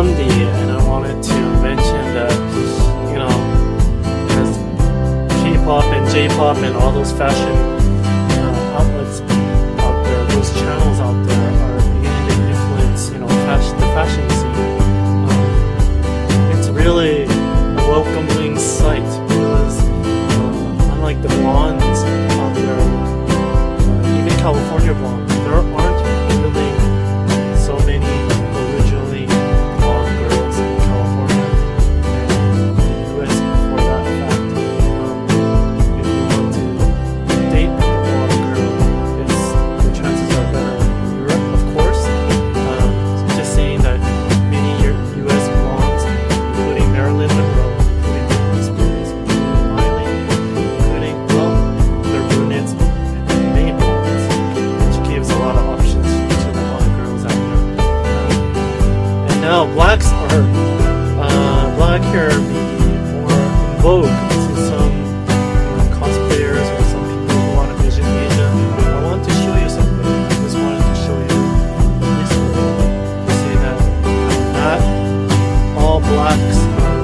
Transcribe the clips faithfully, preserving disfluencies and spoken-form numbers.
Bundy, and I wanted to mention that, you know, as K-pop and J-pop and all those fashion uh, outlets out there, those channels out there are beginning to influence, you know, fashion, the fashion scene. Um, it's really a welcoming sight because, uh, unlike the blondes out there, uh, even California blondes, there aren't really so many blacks are uh, black hair being more in vogue to some, you know, cosplayers or some people who want to visit Asia. I want to show you something. I just wanted to show you this way to say that not all blacks are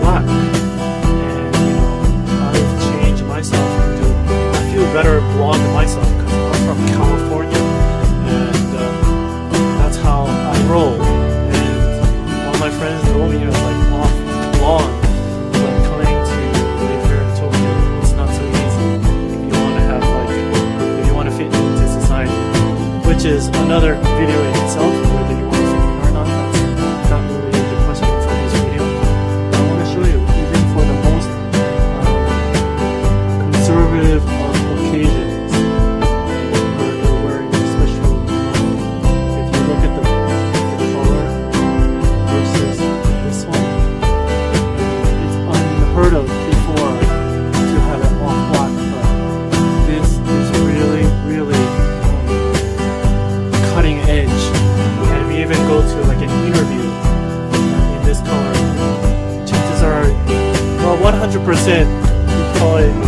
black, and you know, I've changed myself into I feel better blonde myself because I'm from California, and uh, that's how I roll. My friends told me I was like off blonde, but coming to live here in Tokyo, it's not so easy if you want to have like, if you want to fit into society, which is another video in itself, whether you want to fit in or not, that's not really the question for this video. But I want to show you, even for the most um, conservative of occasions, where you're wearing a special, um, if you look at the of before to have it off black, but this is really, really um, cutting edge. And we even go to like an interview uh, in this color. Chances are, well, one hundred percent you call it